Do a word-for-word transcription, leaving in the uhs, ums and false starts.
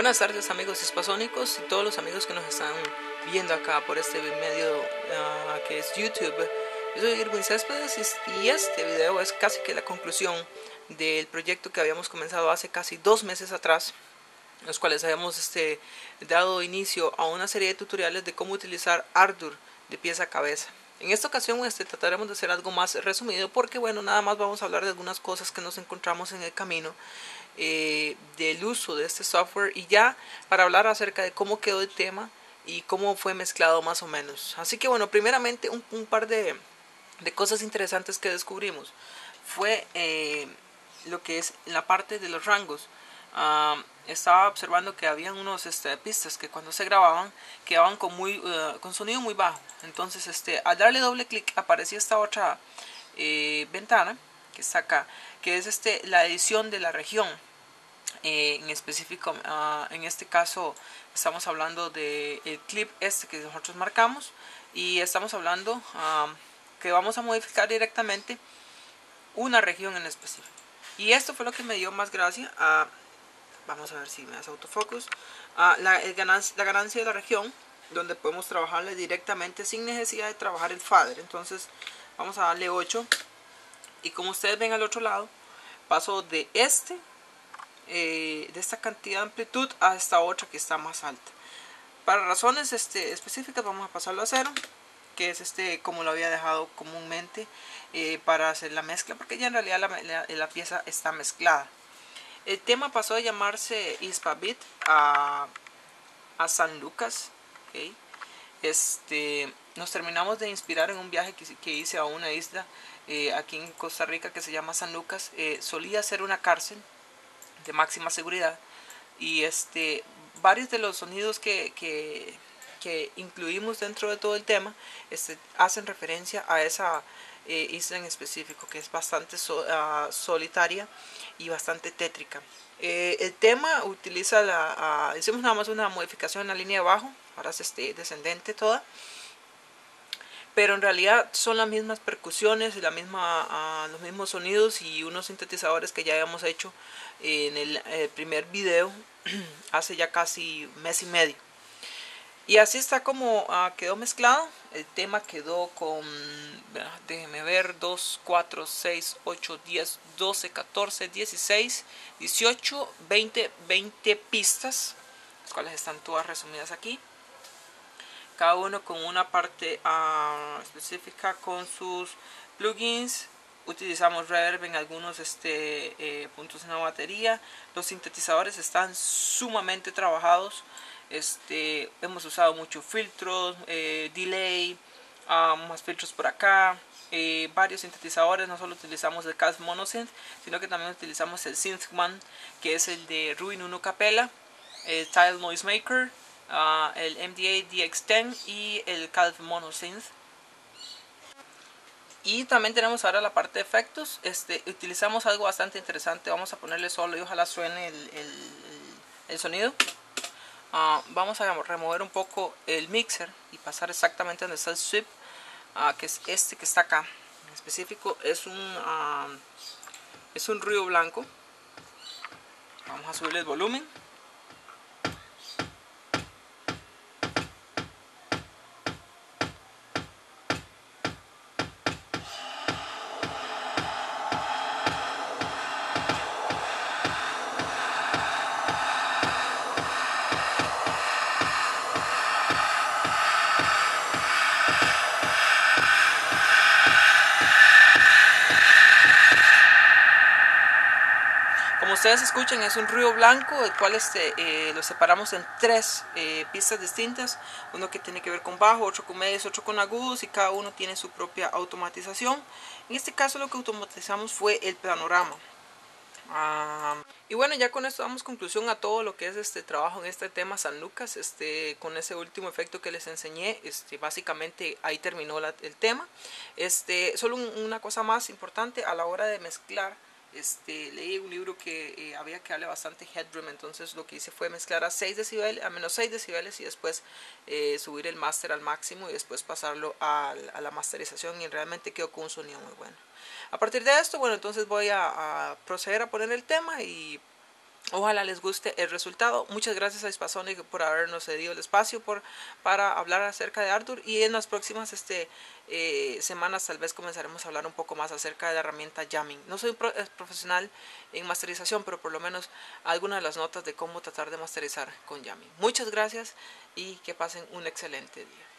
Buenas tardes amigos hispasónicos y todos los amigos que nos están viendo acá por este medio uh, que es YouTube. Yo soy Irwin Céspedes y este video es casi que la conclusión del proyecto que habíamos comenzado hace casi dos meses atrás, los cuales habíamos este, dado inicio a una serie de tutoriales de cómo utilizar Ardour de pieza a cabeza. En esta ocasión este, trataremos de hacer algo más resumido porque bueno, nada más vamos a hablar de algunas cosas que nos encontramos en el camino eh, del uso de este software y ya para hablar acerca de cómo quedó el tema y cómo fue mezclado más o menos. Así que bueno, primeramente un, un par de, de cosas interesantes que descubrimos fue eh, lo que es la parte de los rangos. Uh, estaba observando que habían unos este, pistas que cuando se grababan quedaban con, muy, uh, con sonido muy bajo. Entonces este, al darle doble clic aparecía esta otra eh, ventana que está acá, que es este, la edición de la región. Eh, en específico uh, en este caso estamos hablando del de clip este que nosotros marcamos y estamos hablando uh, que vamos a modificar directamente una región en específico. Y esto fue lo que me dio más gracia a... Uh, vamos a ver si me hace autofocus. Ah, la, el ganancia, la ganancia de la región, donde podemos trabajarle directamente sin necesidad de trabajar el fader. Entonces vamos a darle ocho. Y como ustedes ven al otro lado, paso de este eh, de esta cantidad de amplitud a esta otra que está más alta. Para razones este, específicas vamos a pasarlo a cero, que es este como lo había dejado comúnmente eh, para hacer la mezcla, porque ya en realidad la, la, la pieza está mezclada. El tema pasó de llamarse Ispavit a, a San Lucas. Okay. Este, nos terminamos de inspirar en un viaje que, que hice a una isla eh, aquí en Costa Rica que se llama San Lucas. Eh, solía ser una cárcel de máxima seguridad y este, varios de los sonidos que, que, que incluimos dentro de todo el tema este, hacen referencia a esa Eh, isla en específico, que es bastante so, uh, solitaria y bastante tétrica. Eh, el tema utiliza la... Uh, hicimos nada más una modificación en la línea de abajo, ahora es este, descendente toda, pero en realidad son las mismas percusiones y la misma, uh, los mismos sonidos y unos sintetizadores que ya habíamos hecho en el, el primer video hace ya casi mes y medio. Y así está como uh, quedó mezclado. El tema quedó con, déjenme ver, dos, cuatro, seis, ocho, diez, doce, catorce, dieciséis, dieciocho, veinte, veinte pistas, las cuales están todas resumidas aquí. Cada uno con una parte uh, específica con sus plugins. Utilizamos reverb en algunos este, eh, puntos en la batería. Los sintetizadores están sumamente trabajados. Este, hemos usado muchos filtros, eh, delay, uh, más filtros por acá, eh, varios sintetizadores. No solo utilizamos el C A S Monosynth, sino que también utilizamos el Synthman, que es el de Ruin Uno Capela, el Tile Noise Maker, uh, el M D A D X diez y el Calv Monosynth. Y también tenemos ahora la parte de efectos. Este, utilizamos algo bastante interesante. Vamos a ponerle solo y ojalá suene el, el, el sonido. Uh, vamos a remover un poco el mixer y pasar exactamente donde está el sweep, uh, que es este que está acá. En específico es un uh, es un ruido blanco. Vamos a subirle el volumen. Ustedes escuchan, es un ruido blanco, el cual este, eh, lo separamos en tres eh, pistas distintas, uno que tiene que ver con bajo, otro con medios, otro con agudos, y cada uno tiene su propia automatización. En este caso lo que automatizamos fue el panorama. Ah, y bueno, ya con esto damos conclusión a todo lo que es este trabajo en este tema San Lucas. Este, con ese último efecto que les enseñé, este, básicamente ahí terminó la, el tema. Este, solo un, una cosa más importante a la hora de mezclar. Este, leí un libro que eh, había que darle bastante headroom, entonces lo que hice fue mezclar a seis decibeles, a menos seis decibeles y después eh, subir el máster al máximo y después pasarlo a, a la masterización y realmente quedó con un sonido muy bueno. A partir de esto, bueno, entonces voy a, a proceder a poner el tema y Ojalá les guste el resultado. Muchas gracias a Hispasonic por habernos cedido el espacio por, para hablar acerca de Ardour. Y en las próximas este, eh, semanas tal vez comenzaremos a hablar un poco más acerca de la herramienta Jamming. No soy pro, profesional en masterización, pero por lo menos algunas de las notas de cómo tratar de masterizar con Jamming. Muchas gracias y que pasen un excelente día.